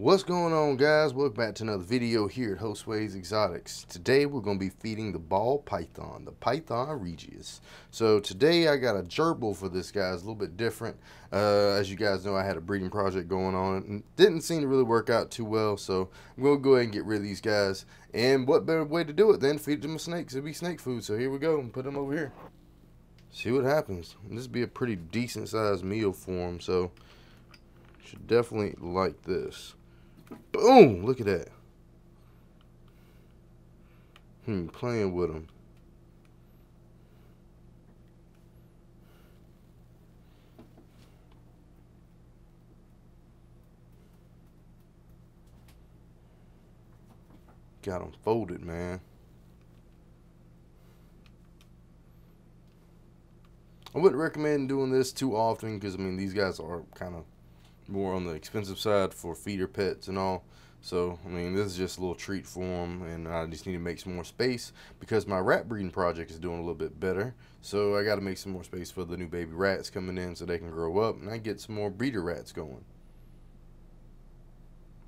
What's going on, guys? Welcome back to another video here at Josue's Exotics. Today we're going to be feeding the ball python, the Python Regius. So today I got a gerbil for this guy. It's a little bit different. As you guys know, I had a breeding project going on and didn't seem to really work out too well, so I'm going to go ahead and get rid of these guys. And what better way to do it than feed them snakes? It'll be snake food. So here we go and put them over here, see what happens. This would be a pretty decent sized meal for them, so should definitely like this. Boom! Look at that. Playing with him. Got him folded, man. I wouldn't recommend doing this too often because, I mean, these guys are kind of more on the expensive side for feeder pets and all. So, I mean, this is just a little treat for them, and I just need to make some more space because my rat breeding project is doing a little bit better. So I got to make some more space for the new baby rats coming in so they can grow up and I get some more breeder rats going.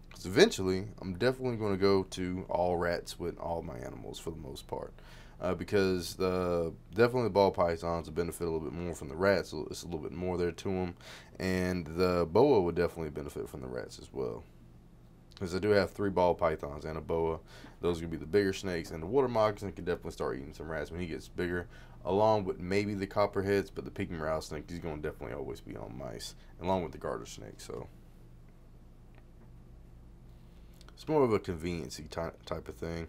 Because eventually, I'm definitely going to go to all rats with all my animals for the most part. Because definitely the ball pythons benefit a little bit more from the rats. It's a little bit more there to them. And the boa would definitely benefit from the rats as well. Because I do have 3 ball pythons and a boa. Those are going to be the bigger snakes. And the water moccasin can definitely start eating some rats when he gets bigger. Along with maybe the copperheads. But the Peking rattlesnake, he's going to definitely always be on mice. Along with the garter snake. So it's more of a conveniency type of thing.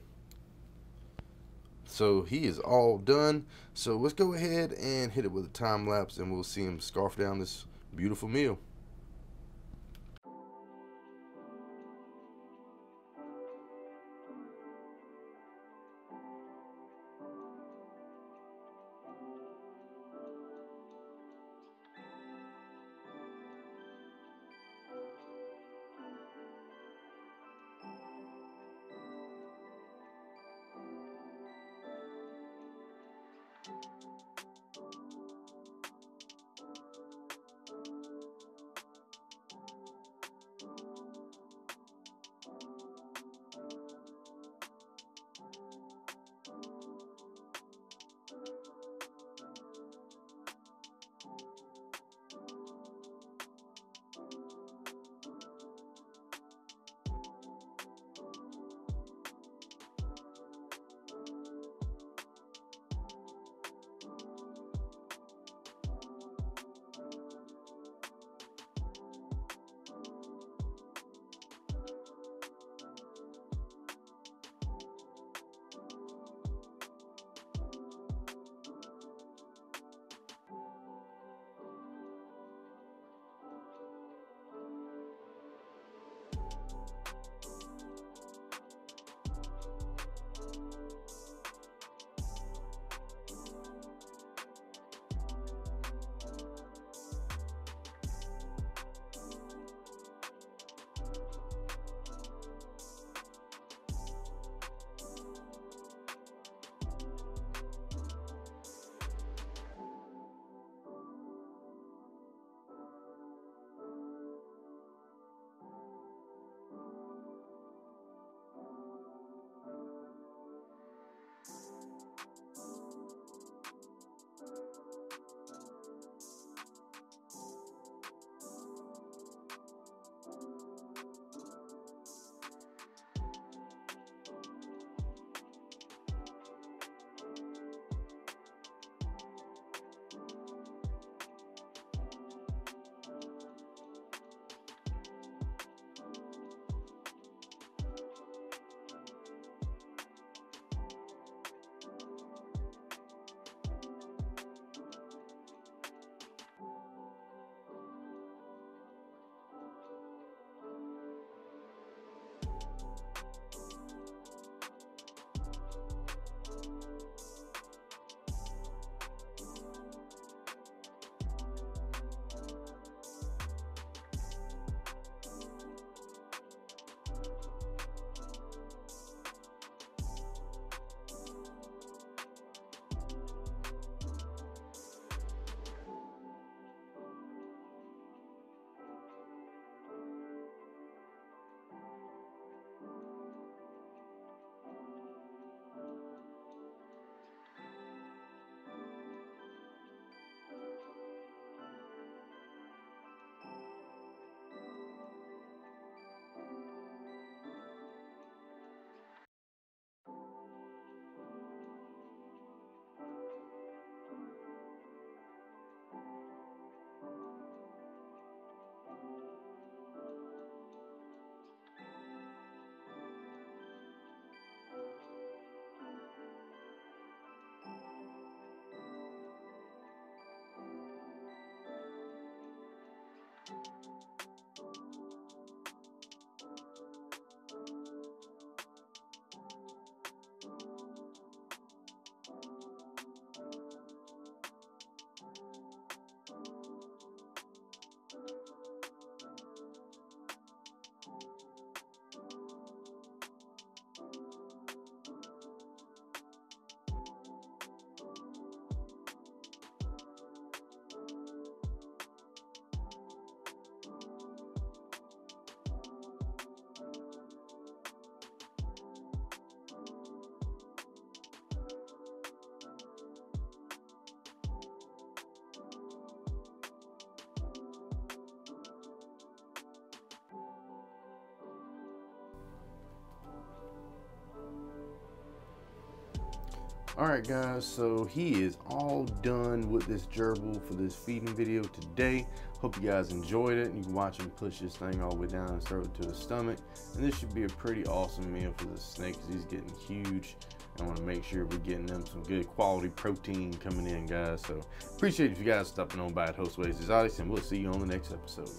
So he is all done. So let's go ahead and hit it with a time lapse and we'll see him scarf down this beautiful meal. Alright guys, so he is all done with this gerbil for this feeding video today. Hope you guys enjoyed it. You can watch him push this thing all the way down and throw it to his stomach. And this should be a pretty awesome meal for this snake because he's getting huge. I want to make sure we're getting them some good quality protein coming in, guys. So appreciate you guys stopping on by at Josue's Exotics, and we'll see you on the next episode.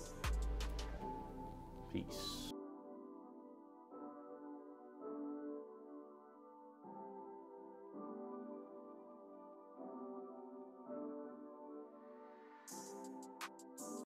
Peace.